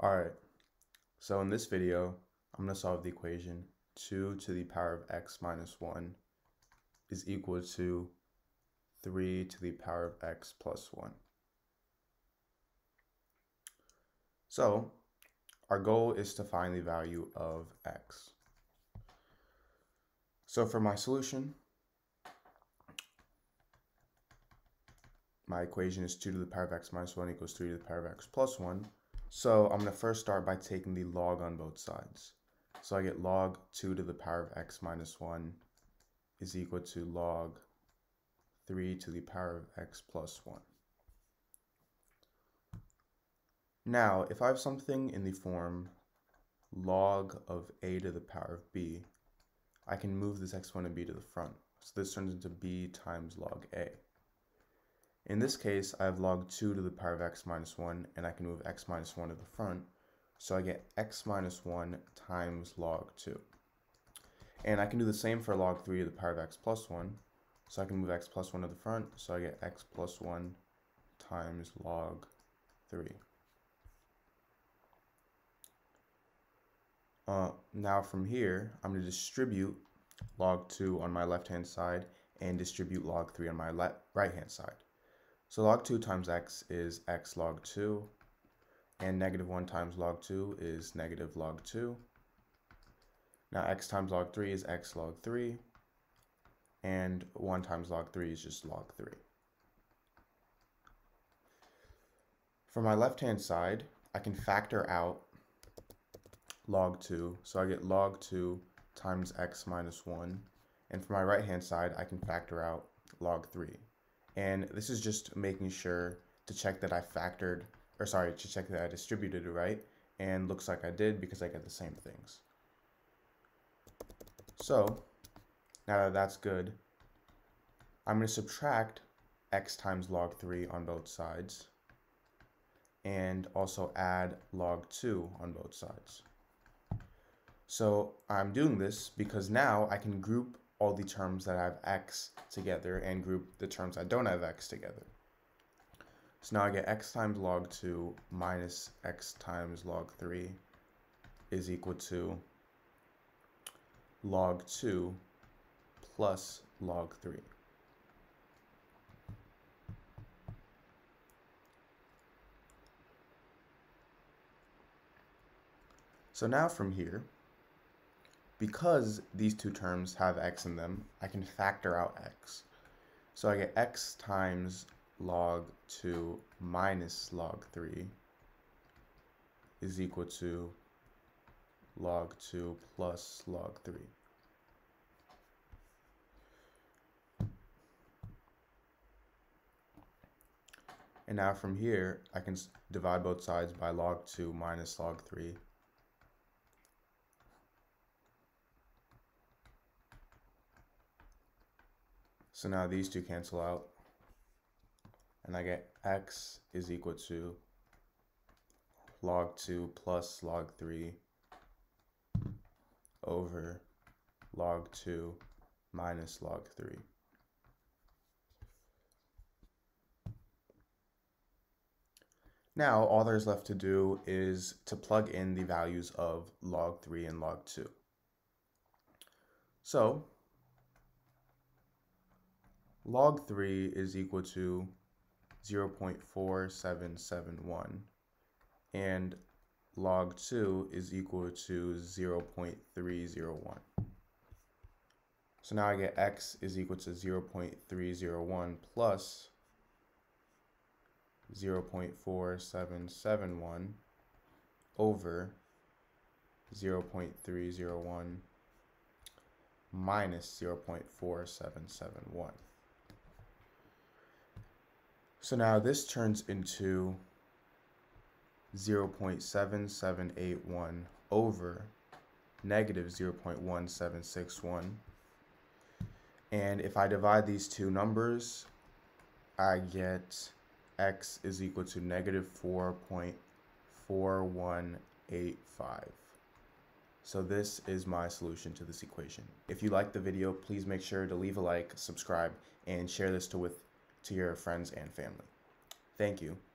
Alright, so in this video, I'm going to solve the equation 2 to the power of x minus 1 is equal to 3 to the power of x plus 1. So, our goal is to find the value of x. So for my solution, my equation is 2 to the power of x minus 1 equals 3 to the power of x plus 1. So I'm going to first start by taking the log on both sides. So I get log 2 to the power of x minus 1 is equal to log 3 to the power of x plus 1. Now, if I have something in the form log of a to the power of b, I can move this exponent b to the front. So this turns into b times log a. In this case, I have log 2 to the power of x minus 1, and I can move x minus 1 to the front. So I get x minus 1 times log 2. And I can do the same for log 3 to the power of x plus 1. So I can move x plus 1 to the front. So I get x plus 1 times log 3. Now from here, I'm going to distribute log 2 on my left-hand side and distribute log 3 on my right-hand side. So log 2 times x is x log 2, and negative 1 times log 2 is negative log 2. Now x times log 3 is x log 3, and 1 times log 3 is just log 3. For my left-hand side, I can factor out log 2, so I get log 2 times x minus 1, and for my right-hand side, I can factor out log 3. And this is just making sure to check that I factored, or sorry, to check that I distributed it right. And looks like I did because I get the same things. So now that that's good, I'm going to subtract x times log 3 on both sides. And also add log 2 on both sides. So I'm doing this because now I can group all the terms that have x together and group the terms that don't have x together. So now I get x times log 2 minus x times log 3 is equal to log 2 plus log 3. So now from here, because these two terms have x in them, I can factor out x. So I get x times log 2 minus log 3 is equal to log 2 plus log 3. And now from here, I can divide both sides by log 2 minus log 3. So now these two cancel out, and I get x is equal to log 2 plus log 3 over log 2 minus log 3. Now all there's left to do is to plug in the values of log 3 and log 2. So log 3 is equal to 0.4771, and log 2 is equal to 0.301. So now I get x is equal to 0.301 plus 0.4771 over 0.301 minus 0.4771. So now this turns into 0.7781 over negative 0.1761. And if I divide these two numbers, I get x is equal to negative 4.4185. So this is my solution to this equation. If you liked the video, please make sure to leave a like, subscribe, and share this to your friends and family. Thank you.